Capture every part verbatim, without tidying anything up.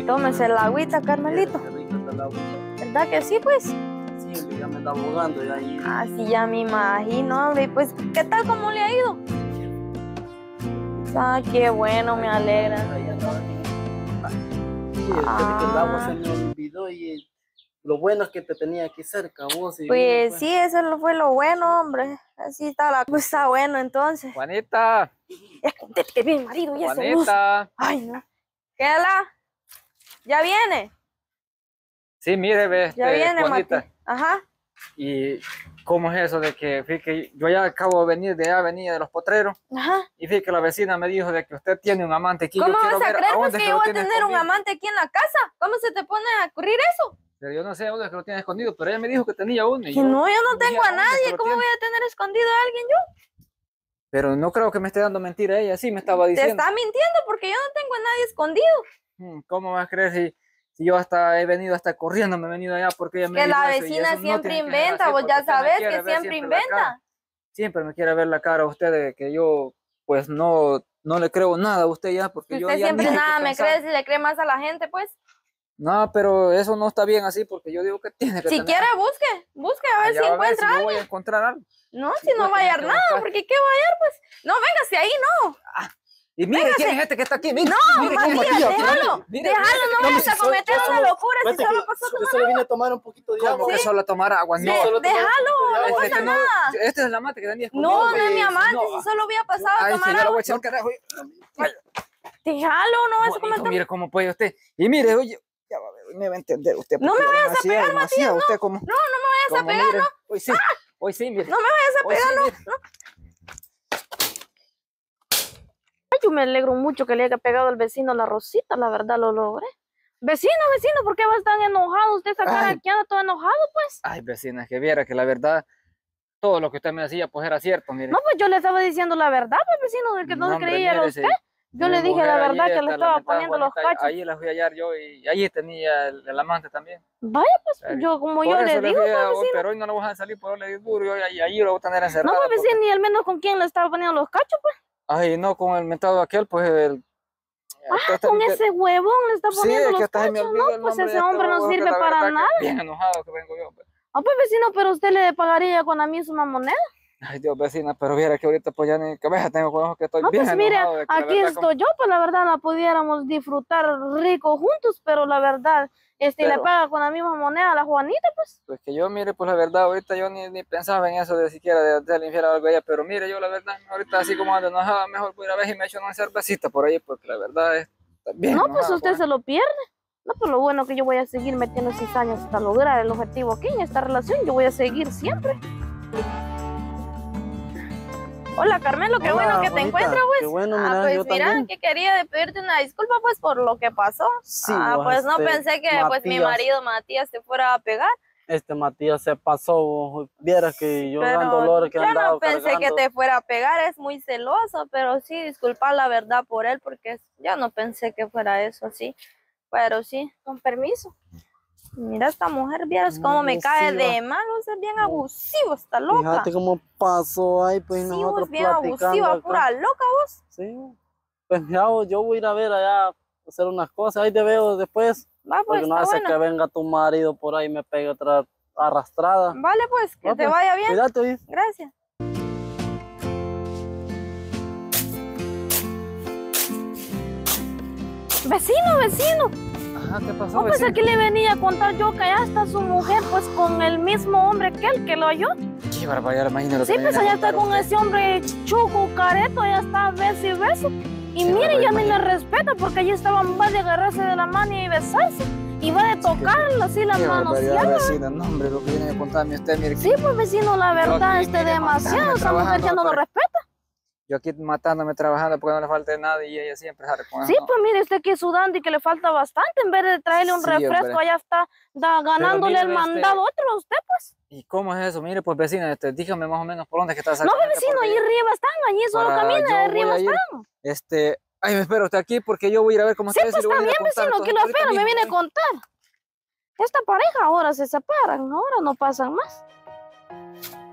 Tómese el agüita, Carmelito. ¿Verdad que sí, pues? Sí, ya me está abogando ya. Ah, sí, ya me imagino, hombre. Pues, ¿qué tal? ¿Cómo le ha ido? Ah, qué bueno, me alegra. Ah. Lo bueno es que te tenía aquí cerca, vos. Y pues, pues sí, eso fue lo bueno, hombre. Así está la cosa, bueno, entonces. Juanita. Ya conteste bien, marido, ya se luz. Ay, no. Quédala. ¿Ya viene? Sí, mire, ve. Este, ya viene, Juanita. Martín. Ajá. ¿Y cómo es eso de que, fíjate, yo ya acabo de venir de allá, venía de los potreros? Ajá. Y fíjate que la vecina me dijo de que usted tiene un amante aquí. ¿Cómo yo vas a creer pues, que yo voy a tener conmigo un amante aquí en la casa? ¿Cómo se te pone a ocurrir eso? Pero yo no sé dónde es que lo tiene escondido, pero ella me dijo que tenía uno. Y que yo, no, yo no tengo a nadie. ¿Cómo voy a tener escondido a alguien yo? Pero no creo que me esté dando mentira ella, sí me estaba diciendo. Te está mintiendo porque yo no tengo a nadie escondido. ¿Cómo vas a creer si, si yo hasta he venido, hasta corriendo me he venido allá porque ella me dijo? Que la vecina siempre inventa, vos ya sabés que siempre inventa. Siempre me quiere ver la cara a usted de que yo pues no, no le creo nada a usted ya porque yo ya usted siempre nada me cree, si le cree más a la gente pues. No, pero eso no está bien así, porque yo digo que tiene que si tener... quiere, busque, busque a ver allá si a encuentra ver si algo. No voy a encontrar algo. No, si, si no va a hallar nada, buscar. Porque ¿qué va a hallar? Pues, no, véngase ahí, no. Ah, y mire, véngase. ¿Quién es este que está aquí? Mire, no, mire, Matías, tío, déjalo, mire, déjalo, no vayas a cometer una locura si vete, solo pasó a tomar solo vine agua. A tomar un poquito de agua. ¿Sí? Que solo tomar agua, no. De, solo déjalo, tomar agua. No pasa nada. Este es el amante que tenía escondido. No, no es mi amante, si solo hubiera pasado a tomar agua. Déjalo, no vas a cometer. Mire cómo puede usted, y mire, oye. Ya va a ver, me va a entender usted. No me vayas a pegar, Matías, no. Usted como, no, no me vayas a pegar, mire, no. Hoy sí, ¡ah! Hoy sí, mire. No me vayas a hoy pegar, sí, no, no. Ay, yo me alegro mucho que le haya pegado al vecino la Rosita, la verdad lo logré. Vecino, vecino, ¿por qué vas tan enojado? Usted esa cara que anda todo enojado, pues. Ay, vecina, que viera que la verdad, todo lo que usted me decía, pues era cierto, mire. No, pues yo le estaba diciendo la verdad, pues, vecino, del que no, no hombre, creía era usted. Ese... Yo le dije la verdad que le estaba poniendo los cachos. Ahí las fui a hallar yo y allí tenía el, el amante también. Vaya, pues yo como yo le digo, pero hoy no lo vas a salir por le duro yo, y ahí lo voy a tener encerrado. No, pues porque... ni al menos con quién le estaba poniendo los cachos, pues. Ay, no, con el mentado aquel, pues el... Ah, con el... ese huevón le está poniendo sí, los cachos, ¿no? Pues ese hombre no sirve para nada. Bien enojado que vengo yo. Pues. Ah, pues vecino, pero usted le pagaría con la misma moneda. Ay, Dios, vecina, pero viera que ahorita pues ya ni cabeza tengo con ojos que estoy no, bien pues mire, de que aquí estoy como... yo, pues la verdad la pudiéramos disfrutar rico juntos, pero la verdad, este, pero... le paga con la misma moneda a la Juanita, pues. Pues que yo, mire, pues la verdad, ahorita yo ni, ni pensaba en eso de siquiera de hacerle infiel a algo a ella, pero mire, yo la verdad, ahorita así como ando enojada, mejor voy a ver si me echo una cervecita por ahí, porque la verdad es bien no, enojada, pues usted pues. Se lo pierde. No, pues lo bueno que yo voy a seguir metiendo cizañas hasta lograr el objetivo aquí en esta relación, yo voy a seguir siempre. Hola, Carmelo, qué hola, bueno que Juanita, te encuentras, pues. Qué bueno, mirá, ah, pues mira, que quería de pedirte una disculpa, pues, por lo que pasó. Sí, ah, pues este no pensé que Matías, pues mi marido Matías te fuera a pegar. Este Matías se pasó, vieras que yo gran dolor que andaba cargando. Yo no pensé que te fuera a pegar, es muy celoso, pero sí, disculpa la verdad por él, porque yo no pensé que fuera eso así. Pero sí, con permiso. Mira esta mujer, vieras cómo me cae de mal, o sea, bien abusivo, está loca. Fíjate cómo pasó ahí, pues sí, nosotros bien platicando abusiva, acá. Pura loca vos. Sí, pues mira vos, yo voy a ir a ver allá, hacer unas cosas, ahí te veo después. Va, pues, porque no hace bueno. Que venga tu marido por ahí y me pegue otra arrastrada. Vale, pues, que va, te pues, vaya bien. Cuídate. Gracias. Vecino, vecino. Ah, ¿qué pasó, no, pues aquí le venía a contar yo que allá está su mujer, pues con el mismo hombre que él, que lo halló. Sí, para allá, imagínate. Sí, pues allá está con usted. Ese hombre chuco, careto, allá está beso y beso. Y sí, mire, ya ni le respeta, porque allí estaban, va de agarrarse de la mano y besarse. Y va de tocarla así, las manos. No, hombre, lo que viene a contarme usted, mire. Sí, pues vecino, la verdad, este demasiado, esa mujer ya no lo respeta. Yo aquí matándome, trabajando porque no le falta nada y ella siempre sale con eso. Sí, pues mire, usted aquí sudando y que le falta bastante. En vez de traerle un sí, refresco, hombre. Allá está da, ganándole el mandado este... otro a usted, pues. ¿Y cómo es eso? Mire, pues vecina, este, dígame más o menos por dónde es que está saliendo. No, pues vecino, allí arriba están, allí solo camina, arriba están. Este, ay, me espero usted aquí porque yo voy a ir a ver cómo está. Sí, pues está bien, vecino, aquí lo espero, me viene a contar. Esta pareja ahora se separan, ahora no pasan más.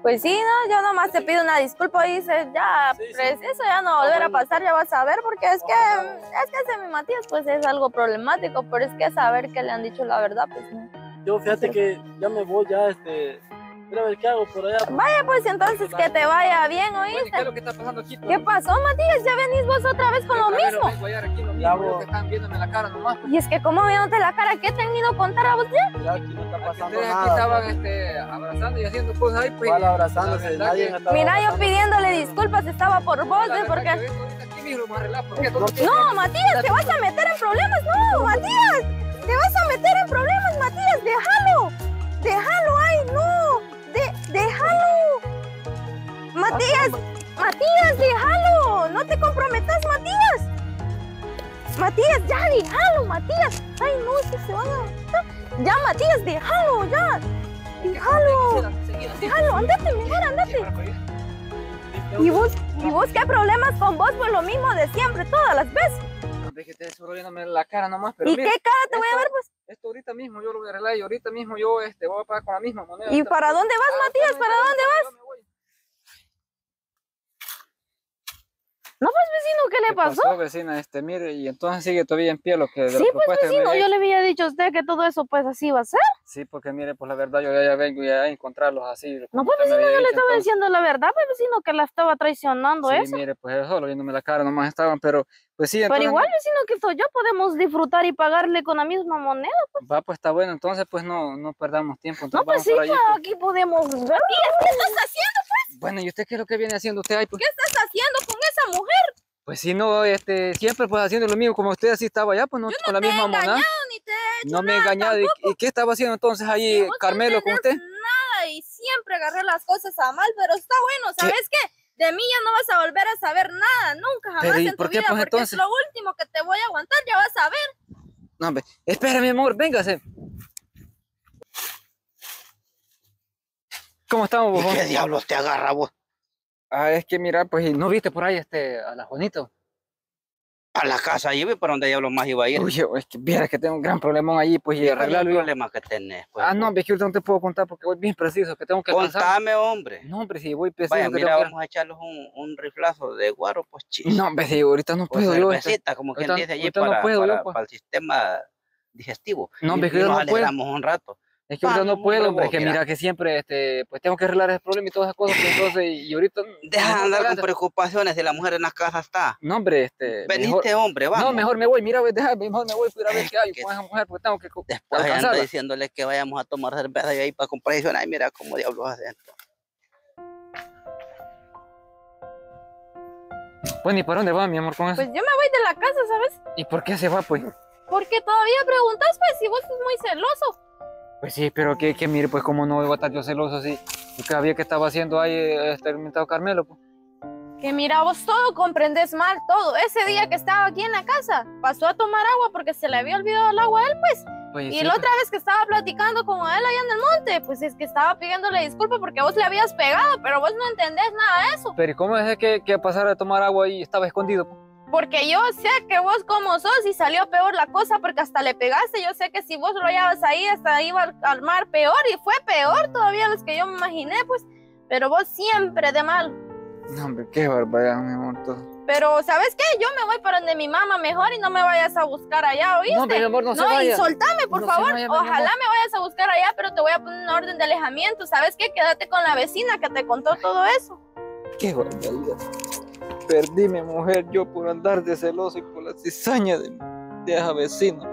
Pues sí, no, yo nomás te pido una disculpa, dice, ya, sí, pues sí. Eso ya no volverá a pasar, ya vas a ver, porque es que, es que ese mi Matías, pues es algo problemático, pero es que saber que le han dicho la verdad, pues no. Yo fíjate sí. que ya me voy, ya, este, mira a ver qué hago por allá. Vaya, pues entonces, que te vaya bien, ¿oíste? Bueno, ¿qué es lo que está pasando aquí? ¿Qué pasó, Matías? Ya venís vos otra vez con lo mismo. Yo aquí lo mismo, que están viéndome la cara nomás. Y es que, ¿cómo viéndote la cara? ¿Qué te han ido a contar a vos ya? Mira, aquí no está pasando nada. Ustedes aquí estaban, este, abrazando y haciendo cosas ahí, pues. Abrazándose, nadie estaba. Mira, yo pidiéndole disculpas, estaba por vos, porque... No, Matías, te vas a meter en problemas, no, Matías. Te vas a meter en problemas, Matías, déjalo. Déjalo, ay, no. ¡Déjalo! ¡Matías! ¡Matías, déjalo! ¡No te comprometas, Matías! ¡Matías, ya déjalo, Matías! ¡Ay, no, si se van a... ¡Ya, Matías, déjalo, ya! ¡Déjalo! ¡Déjalo, andate, mejor, andate! ¿Y vos, ¿Y vos qué problemas con vos? Pues lo mismo de siempre, todas las veces. Déjate de sorroyándome la cara nomás, pero ¿y mira, qué cara te voy a ver, pues? Esto ahorita mismo yo lo voy a arreglar y ahorita mismo yo este, voy a pagar con la misma moneda. ¿Y para dónde vas, ah, Matías? ¿Para dónde vas? No, pues, vecino, ¿qué le pasó? pasó? vecina, este, mire, y entonces sigue todavía en pie lo que... Sí, pues, vecino, yo le había dicho a usted que todo eso, pues, así va a ser. Sí, porque mire, pues, la verdad, yo ya vengo ya a encontrarlos así. No, pues, vecino, yo le estaba entonces... diciendo la verdad, pues, vecino, que la estaba traicionando, sí, eso. Sí, mire, pues, solo viéndome la cara nomás estaban, pero... Pues sí, entonces... Pero igual, vecino, que soy yo, podemos disfrutar y pagarle con la misma moneda, pues. Va, pues está bueno, entonces, pues no, no perdamos tiempo. Entonces, no, pues sí, allí, pues. Aquí podemos ver. ¿Y qué estás haciendo, pues? Bueno, ¿y usted qué es lo que viene haciendo usted ahí, pues? ¿Qué estás haciendo con esa mujer? Pues sí, no, este, siempre pues haciendo lo mismo, como usted así estaba allá, pues no, yo no con la misma moneda. No me he engañado, ni te he hecho No nada, me he engañado, ¿Y, ¿y qué estaba haciendo entonces ahí, sí, Carmelo, con usted? Nada, y siempre agarré las cosas a mal, pero está bueno, ¿sabes qué? qué? De mí ya no vas a volver a saber nada, nunca, jamás en tu vida, porque es lo último que te voy a aguantar, ya vas a ver. No, hombre, espera, mi amor, véngase. ¿Cómo estamos, vos? ¿Qué diablos te agarra, vos? Ah, es que mira, pues, ¿no viste por ahí este, a la Juanito? A la casa, lleve para donde diablos más iba a ir. Uy, es que vieras que tengo un gran problemón allí, pues, y arreglarlo. ¿Qué problema que tenés, pues? Ah, no, hombre, que yo no te puedo contar porque voy bien preciso, que tengo que alcanzar. Contame, hombre. No, hombre, sí, voy preciso. Vaya, mira, vamos a echarles un, un riflazo de guaro, pues, chis. No, hombre, sí, ahorita no puedo yo. Cervecita, como quien dice allí, para el sistema digestivo. No, hombre, que yo no puedo. Nos alegramos un rato. Es que ahorita no puedo, hombre, que mira que siempre, este, pues tengo que arreglar ese problema y todas esas cosas, pues, entonces, y ahorita... Deja de andar con preocupaciones, si la mujer en la casa está. No, hombre, este... Veniste, hombre, vamos. No, mejor me voy, mira, deja, mejor me voy, para ver qué hay con esa mujer, porque tengo que... Después anda diciéndole que vayamos a tomar cerveza y ahí para comprar, y mira cómo diablos hacen. Bueno, ¿y para dónde va, mi amor, con eso? Pues yo me voy de la casa, ¿sabes? ¿Y por qué se va, pues? Porque todavía preguntas, pues, si vos sos muy celoso. Pues sí, pero que, que mire, pues como no iba a estar yo celoso así. Porque había que estaba haciendo ahí experimentado Carmelo, pues. Que mira, vos todo comprendés mal, todo. Ese día que estaba aquí en la casa, pasó a tomar agua porque se le había olvidado el agua a él, pues. pues y sí, la pues. otra vez que estaba platicando con él allá en el monte, pues es que estaba pidiéndole disculpas porque vos le habías pegado, pero vos no entendés nada de eso. Pero ¿y cómo es que, que pasara a tomar agua y estaba escondido, pues? Porque yo sé que vos como sos y salió peor la cosa porque hasta le pegaste. Yo sé que si vos lo hallabas ahí, hasta iba a armar peor y fue peor todavía los que yo me imaginé, pues. Pero vos siempre de mal. No, hombre, qué barbaridad, mi amor, todo. Pero, ¿sabes qué? Yo me voy para donde mi mamá mejor y no me vayas a buscar allá, ¿oíste? No, mi amor, no se vaya. No, y soltame, por favor. Ojalá me vayas a buscar allá, pero te voy a poner una orden de alejamiento. ¿Sabes qué? Quédate con la vecina que te contó todo eso. Qué barbaridad. Perdí mi mujer yo por andar de celoso y por la cizaña de, de esa vecina.